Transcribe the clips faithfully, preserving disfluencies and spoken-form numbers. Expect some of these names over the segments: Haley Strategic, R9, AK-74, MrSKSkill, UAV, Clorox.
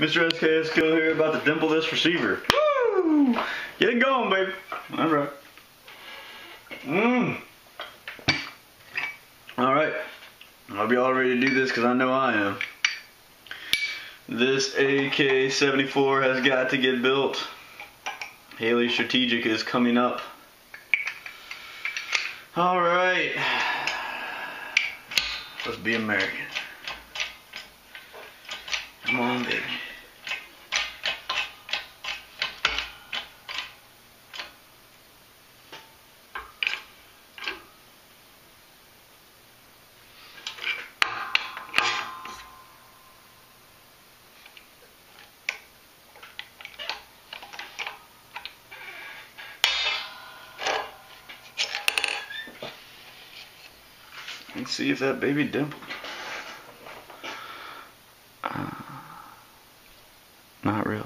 MrSKSkill here, about to dimple this receiver. Woo! Get it going, baby. Alright. Mmm. Alright. I'll be all ready to do this because I know I am. This A K seventy-four has got to get built. Haley Strategic is coming up. Alright. Let's be American. Come on, baby. Let's see if that baby dimpled. Not really.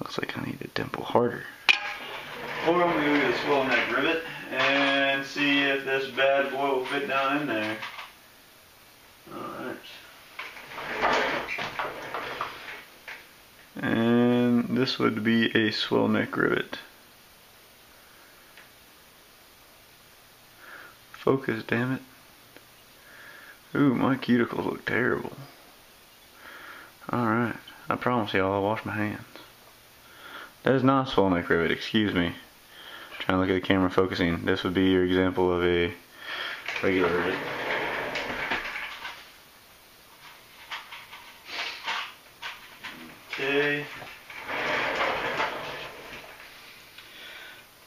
Looks like I need to dimple harder. Or I'm going to do this little neck rivet and see if this bad boy will fit down in there. Alright. And this would be a swell neck rivet. Focus, damn it. Ooh, my cuticles look terrible. Alright, I promise y'all I'll wash my hands. That is not a swell neck rivet, excuse me. I'm trying to look at the camera focusing. This would be your example of a regular rivet. Okay.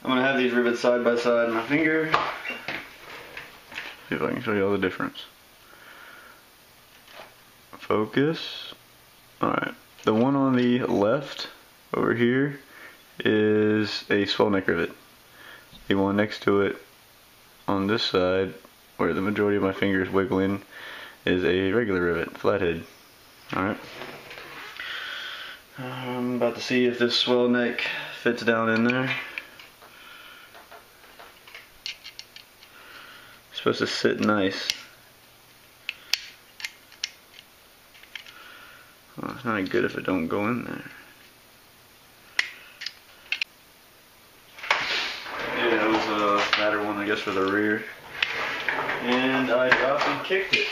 I'm going to have these rivets side by side on my finger. See if I can show y'all the difference. Focus. Alright, the one on the left over here is a swell neck rivet. The one next to it on this side, where the majority of my fingers wiggle in, is a regular rivet, flathead. Alright. I'm about to see if this swell neck fits down in there. It's supposed to sit nice. Well, it's not good if it don't go in there. Yeah, that was a fatter one, I guess, for the rear. And I dropped and kicked it.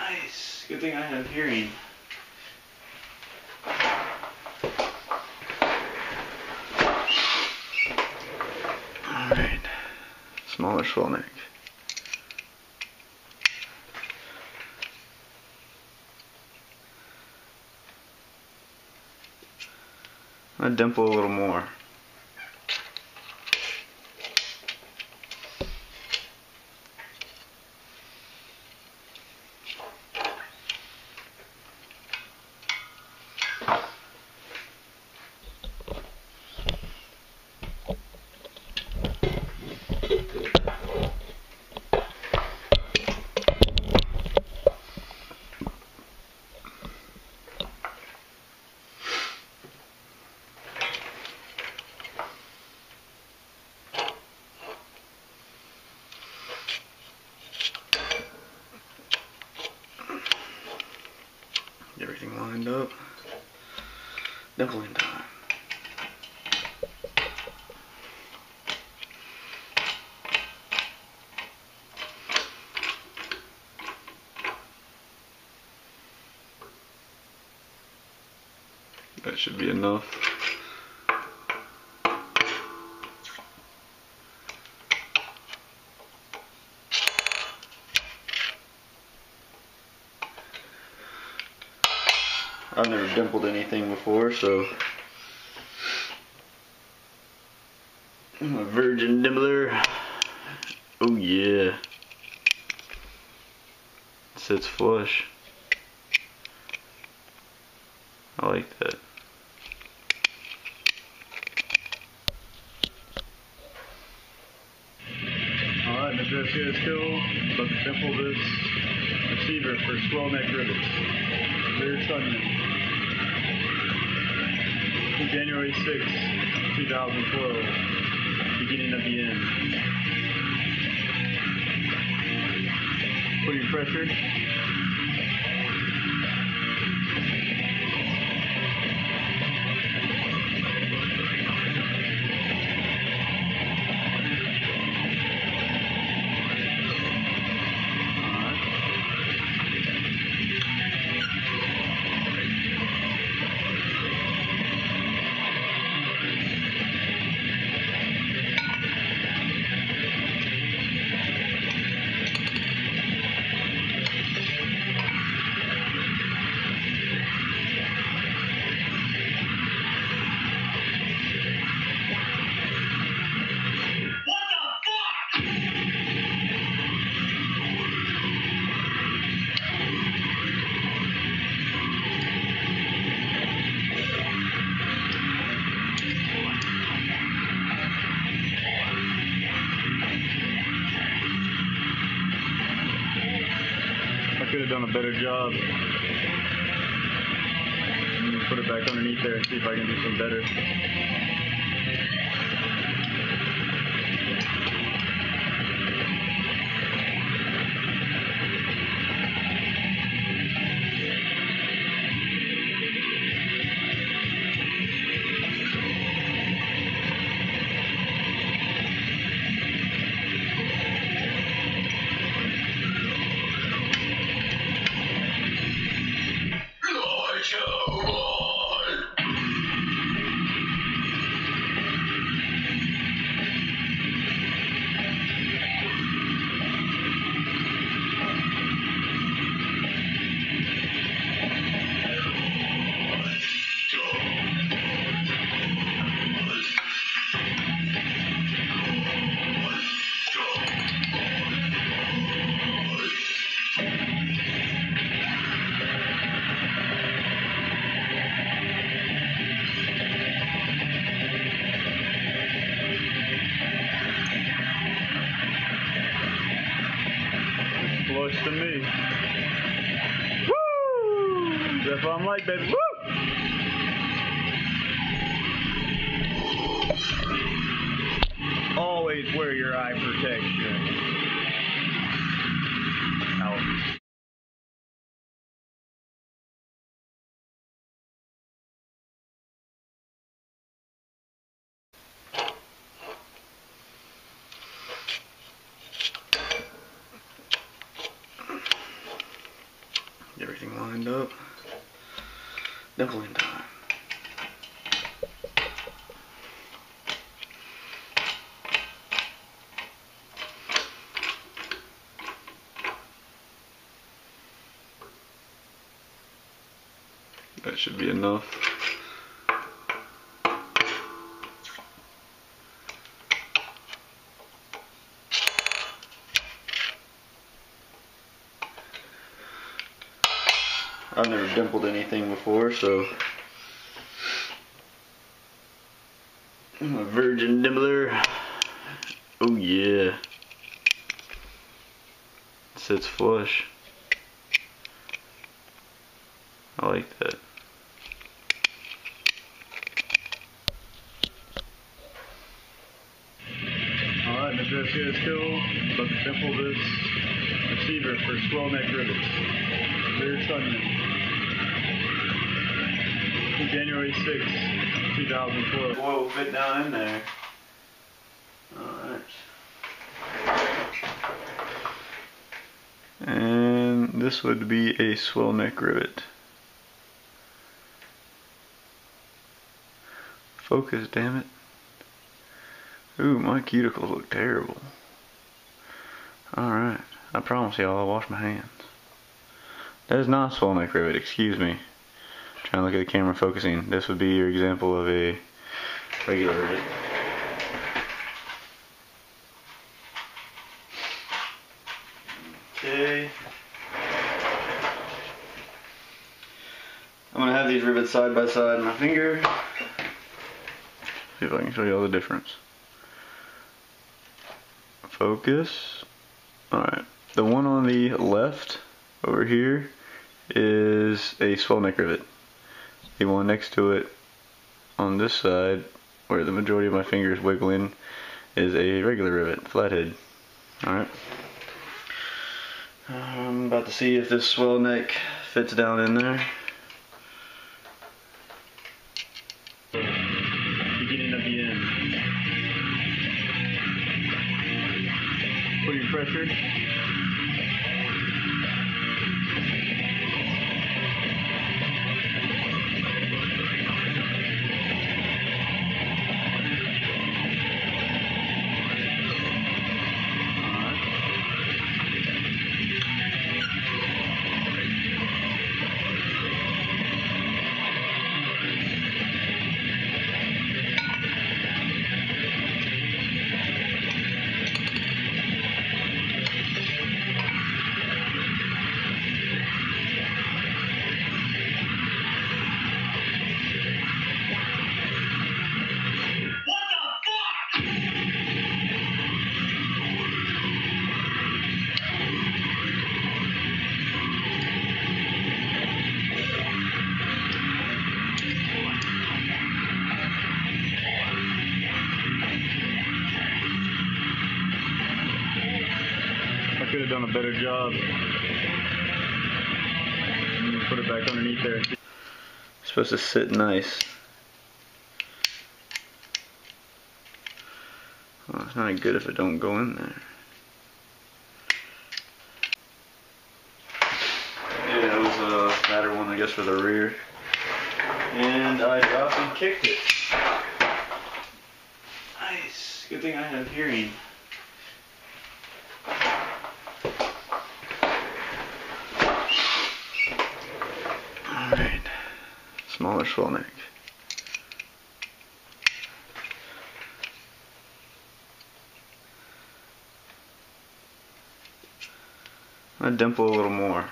Nice. Good thing I have hearing. Alright. Smaller swell neck. I'm gonna dimple a little more. Everything lined up. Dimpling time. That should be enough. I've never dimpled anything before, so I'm a virgin dimpler. Oh yeah, it sits flush. I like that. Alright, MrSKSkill, about to dimple this receiver for swell neck rivets. Rear Sunday, January sixth, two thousand twelve, beginning of the end. Putting pressure. I could have done a better job. I'm going to put it back underneath there and see if I can do some better. To me. Woo! That's what I'm like, baby. Woo! Always wear your eye protection. Out. Everything lined up. Double in time. That should be enough. I've never dimpled anything before, so I'm a virgin dimpler. Oh yeah, it sits flush. I like that. Alright, MrSKSkill, about to dimple this receiver for swell neck rivets. Clear Sunday, January sixth, two thousand twelve. Whoa, fit down in there. Alright. And this would be a swell neck rivet. Focus, damn it. Ooh, my cuticles look terrible. Alright, I promise y'all I'll wash my hands. That is not a swell neck rivet, excuse me. I'm trying to look at the camera focusing. This would be your example of a regular rivet. Okay. I'm going to have these rivets side by side on my finger. See if I can show you all the difference. Focus. Alright. The one on the left over here is a swell neck rivet. The one next to it on this side, where the majority of my fingers wiggle in, is a regular rivet, flathead. Alright. I'm about to see if this swell neck fits down in there. Beginning of the end. Putting pressure. I could have done a better job. I'm gonna put it back underneath there. It's supposed to sit nice. Well, it's not good if it don't go in there. Yeah, it was a fatter one, I guess, for the rear. And I dropped and kicked it. Nice. Good thing I have hearing. Alright. Smaller swell neck. I dimple a little more.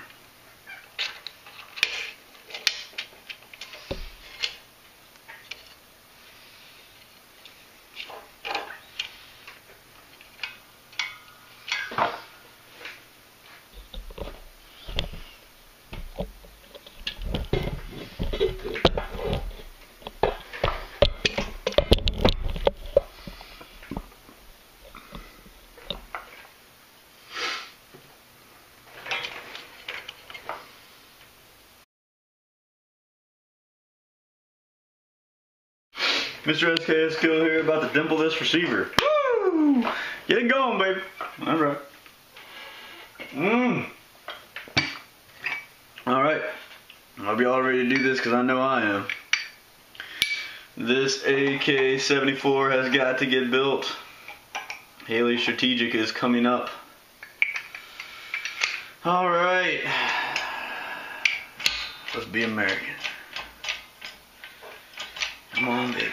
MrSKSkill here, about to dimple this receiver. Woo! Get it going, baby. All right. Mmm. All right. I'll be all ready to do this because I know I am. This A K seventy-four has got to get built. Haley Strategic is coming up. All right. Let's be American. Come on, baby.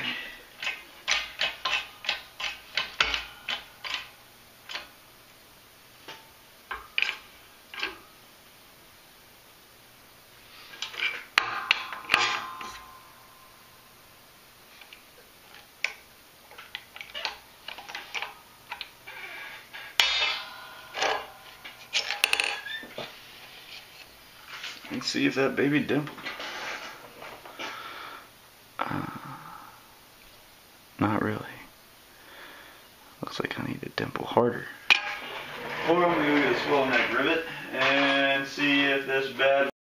Let's see if that baby dimpled. Not really. Looks like I need to dimple harder. Or I'm going to go get a swell neck rivet and see if this bad